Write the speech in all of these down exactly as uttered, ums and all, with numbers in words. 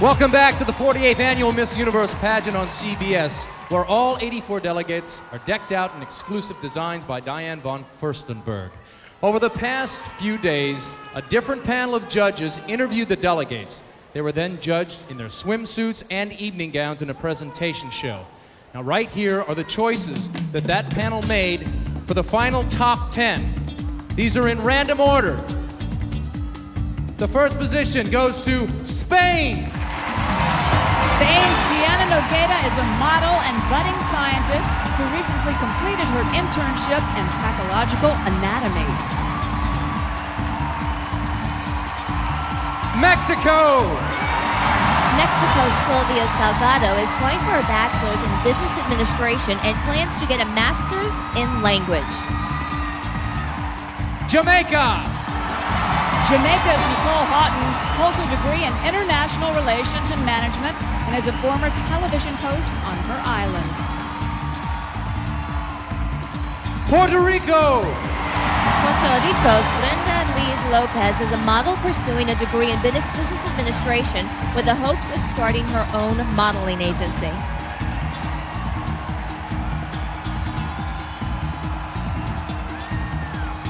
Welcome back to the forty-eighth Annual Miss Universe Pageant on C B S, where all eighty-four delegates are decked out in exclusive designs by Diane von Furstenberg. Over the past few days, a different panel of judges interviewed the delegates. They were then judged in their swimsuits and evening gowns in a presentation show. Now right here are the choices that that panel made for the final top ten. These are in random order. The first position goes to Spain. Spain's Diana Nogueda is a model and budding scientist who recently completed her internship in pathological anatomy. Mexico. Mexico's Sylvia Salgado is going for her bachelor's in business administration and plans to get a master's in language. Jamaica. Jamaica's Nicole Haughton holds her degree in international relations and management and is a former television host on her island. Puerto Rico! Puerto Rico's Brenda Liz Lopez is a model pursuing a degree in business administration with the hopes of starting her own modeling agency.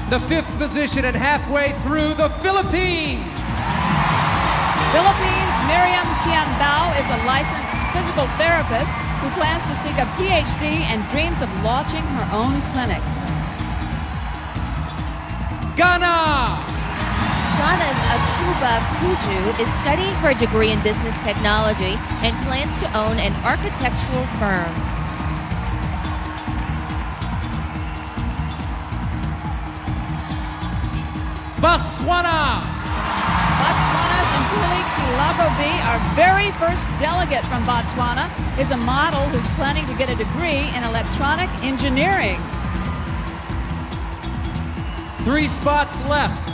The fifth position and halfway through, the Philippines. Philippines' Miriam Kianbao is a licensed physical therapist who plans to seek a P H D and dreams of launching her own clinic. Ghana. Ghana's Akuba Kuju is studying for a degree in business technology and plans to own an architectural firm. Botswana! Botswana's Nkuli Kilabobi, our very first delegate from Botswana, is a model who's planning to get a degree in electronic engineering. Three spots left.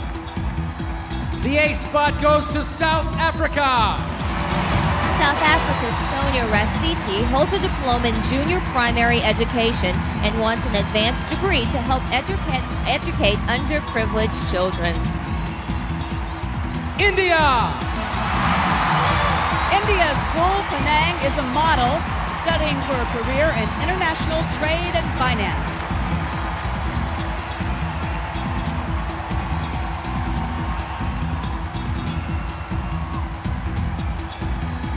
The eighth spot goes to South Africa. South Africa's Sonia Rasiti holds a diploma in junior primary education and wants an advanced degree to help educate, educate underprivileged children. India! India's Gul Panang is a model studying for a career in international trade and finance.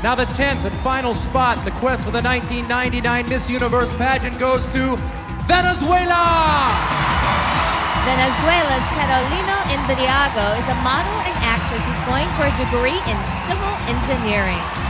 Now the tenth and final spot, the quest for the nineteen ninety-nine Miss Universe pageant goes to Venezuela! Venezuela's Carolino Invidiago is a model and actress who's going for a degree in civil engineering.